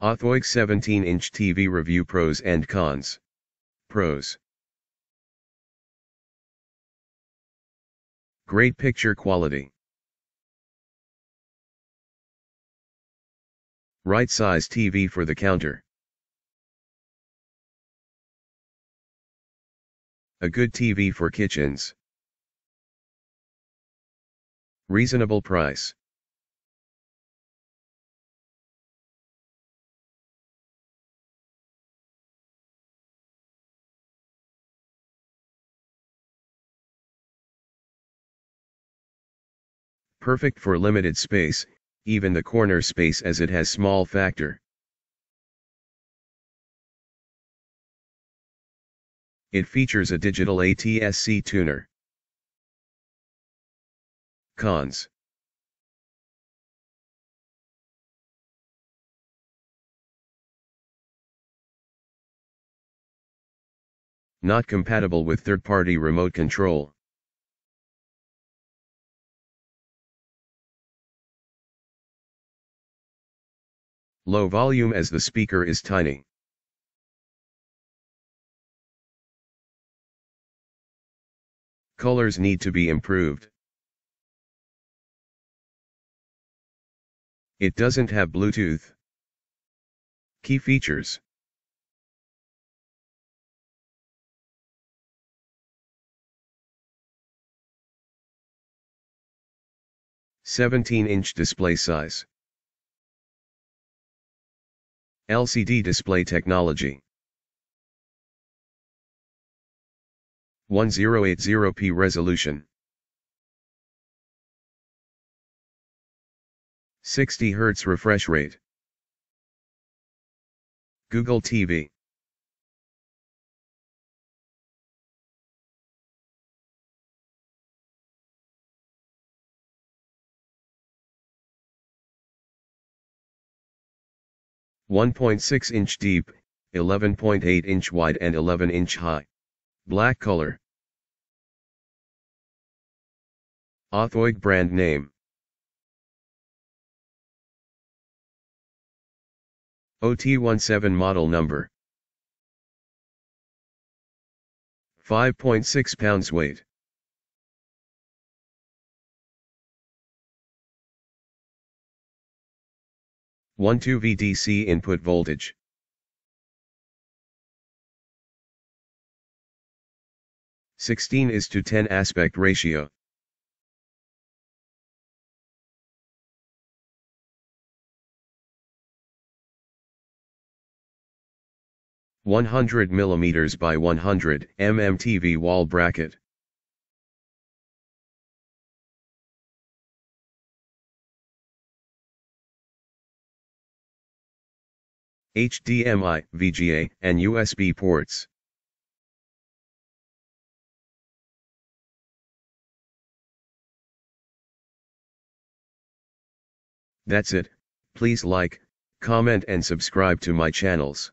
Othoig 17-inch TV review, pros and cons. Pros: great picture quality, right size TV for the counter, a good TV for kitchens, reasonable price. Perfect for limited space, even the corner space as it has small factor. It features a digital ATSC tuner. Cons: not compatible with third-party remote control. Low volume as the speaker is tiny. Colors need to be improved. It doesn't have Bluetooth. Key features: (17-inch) display size, LCD display technology, 1080p resolution, 60 Hz refresh rate, Google TV. (1.6-inch) deep, 11.8-inch wide and 11-inch high. Black color. Othoig brand name. OT-17 model number. 5.6 pounds weight. (1.2V DC input voltage, – 16:10 aspect ratio, – 100 mm by 100 mm TV wall bracket. HDMI, VGA, and USB ports. That's it. Please like, comment and subscribe to my channels.